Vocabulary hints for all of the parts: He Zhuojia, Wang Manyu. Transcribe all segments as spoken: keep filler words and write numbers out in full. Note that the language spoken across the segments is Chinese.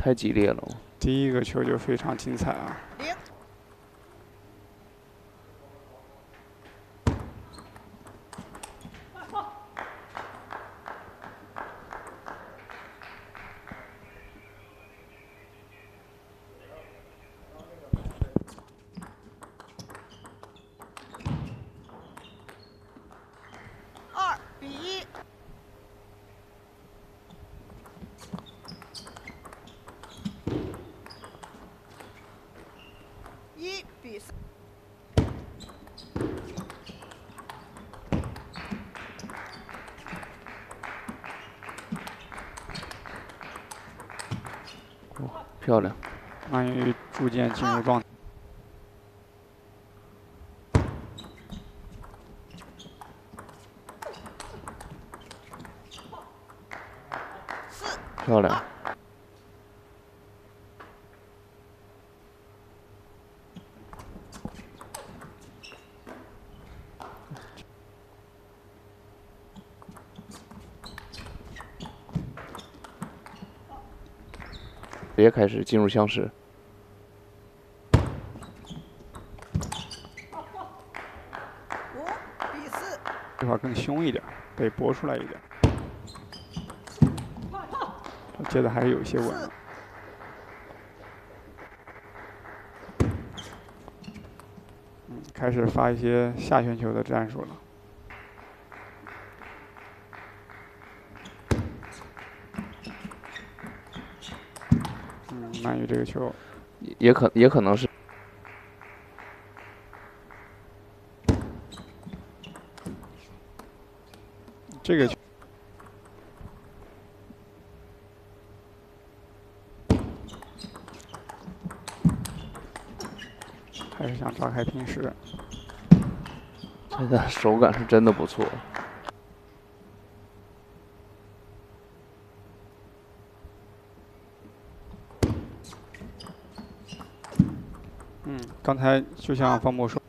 太激烈了。第一个球就非常精彩啊！二比一。 漂亮，安于逐渐进入状态。漂亮。直接开始进入相识，这块更凶一点，得搏出来一点。接的还是有一些稳。嗯，开始发一些下旋球的战术了。 曼玉这个球，也可也可能是这个球，还是想抓开平时。这个手感是真的不错。 刚才就像方博说，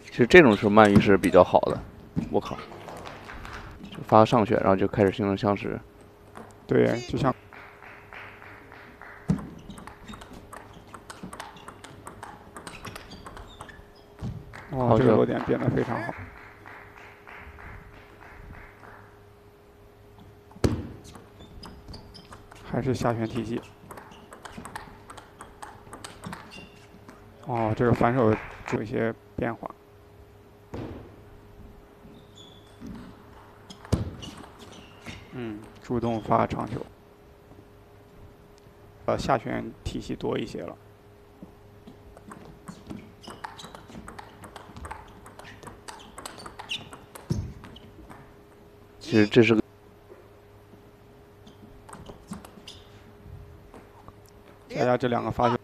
其实这种球慢鱼是比较好的。我靠，就发上旋，然后就开始形成相识。对，就像哇，这个落点变得非常好。 还是下旋体系。哦，这个反手做一些变化。嗯，主动发长球。呃，下旋体系多一些了。其实这是个。 大家这两个发球，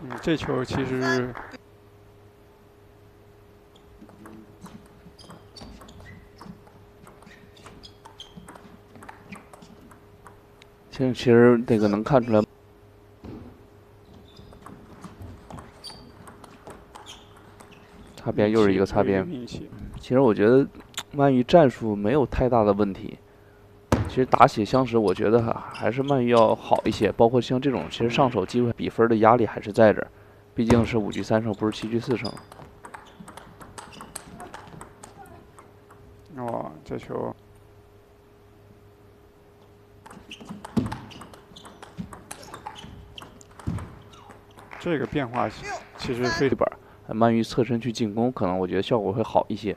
嗯，这球其实。 其实这个能看出来，擦边又是一个擦边。其实我觉得曼玉战术没有太大的问题。其实打起相识，我觉得还还是曼玉要好一些。包括像这种，其实上手机会、比分的压力还是在这儿，毕竟是五局三胜，不是七局四胜。哇，这球！ 这个变化其实非常板，曼玉侧身去进攻，可能我觉得效果会好一些。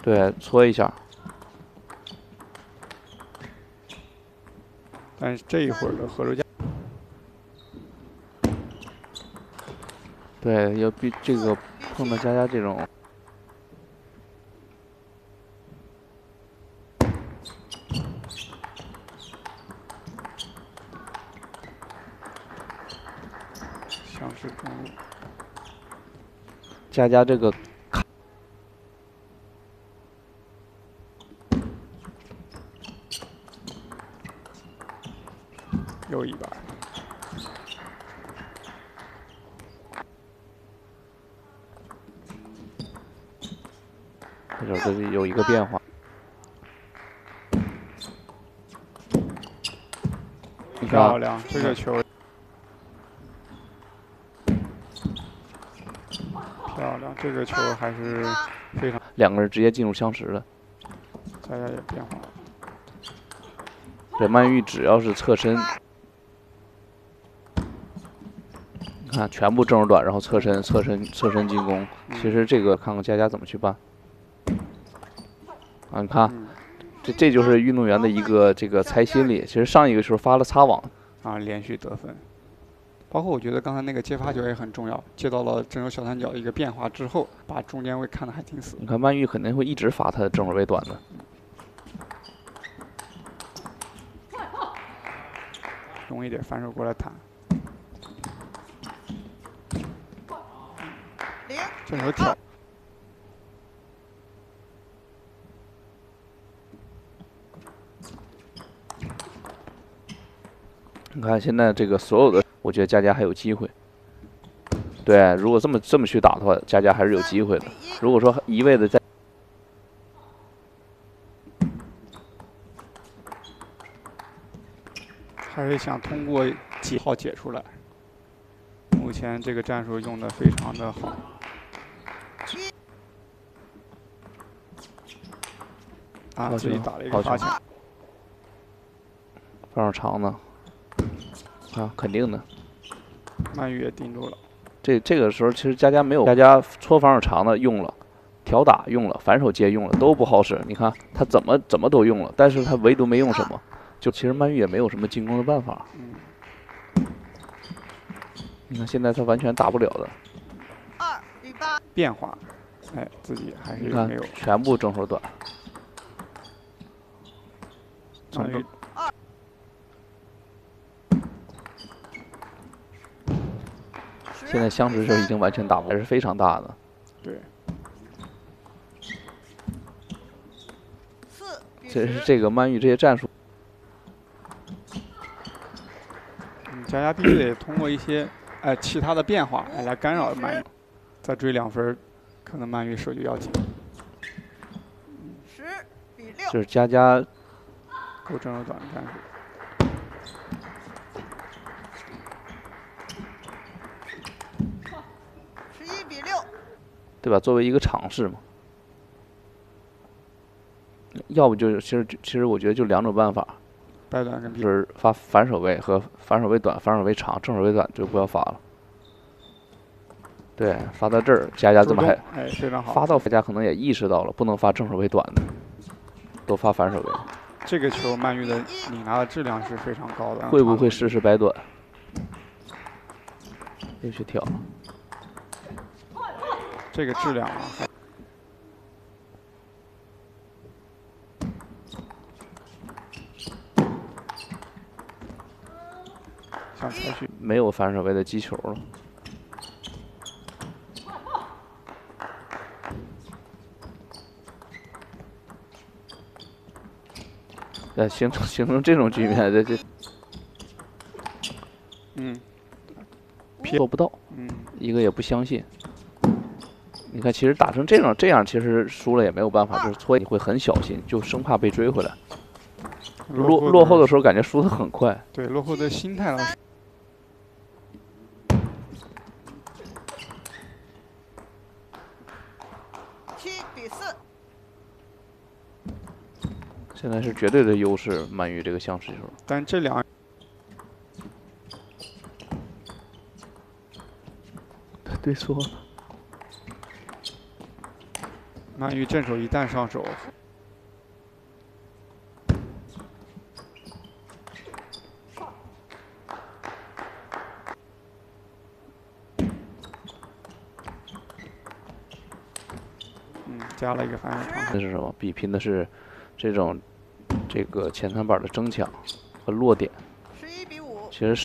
对，搓一下。但是这一会儿的合作架，对，要比这个碰到佳佳这种。加加这个卡。又一把。 这首歌有一个变化，漂亮！这个球漂亮，这个球还是非常。两个人直接进入相持了。大家也变化。这曼玉只要是侧身，你看全部正手短，然后侧身、侧身、侧身进攻。其实这个看看佳佳怎么去办。 啊，你看，嗯、这这就是运动员的一个这个猜心理。其实上一个球发了擦网啊，连续得分。包括我觉得刚才那个接发球也很重要，接到了正手小三角一个变化之后，把中间位看得还挺死。你看曼玉肯定会一直发他的正手位短的。容易点反手过来弹。正手挑。 你看现在这个所有的，我觉得佳佳还有机会。对，如果这么这么去打的话，佳佳还是有机会的。如果说一味的在，还是想通过解套解出来。目前这个战术用的非常的好。啊，自己打了一个发球，非常长呢。 啊，肯定的。曼玉也盯住了。这这个时候其实佳佳没有，佳佳搓防守长的用了，挑打用了，反手接用了，都不好使。你看他怎么怎么都用了，但是他唯独没用什么。就其实曼玉也没有什么进攻的办法。嗯、你看现在他完全打不了的。二比八。变化，哎，自己还是没有。全部正手短。曼玉。 现在相持球已经完全打不，还是非常大的。对，这是这个曼玉这些战术。嗯，佳佳必须得通过一些呃其他的变化来干扰曼玉，再追两分，可能曼玉手就要紧。十比六。就是佳佳够正手短的战术。 对吧？作为一个尝试嘛，要不就是其实其实我觉得就两种办法，就是发反手位和反手位短、反手位长、正手位短就不要发了。对，发到这儿，佳佳怎么还哎非常好，发到佳佳可能也意识到了不能发正手位短的，都发反手位。这个球曼玉的拧拿的质量是非常高的，会不会试试摆短？又去挑。 这个质量啊，想采取没有反手位的击球了。呃，形成形成这种局面，这这，嗯，做不到，嗯，一个也不相信。 你看，其实打成这样这样，其实输了也没有办法，就是搓你会很小心，就生怕被追回来。落落后的时候，感觉输得很快。对，落后的心态了。七比四。现在是绝对的优势，曼玉这个相持球。但这两。 对错了。 曼玉正手一旦上手，嗯，加了一个反手长。这是什么？比拼的是这种这个前三板的争抢和落点。十一比五。其实。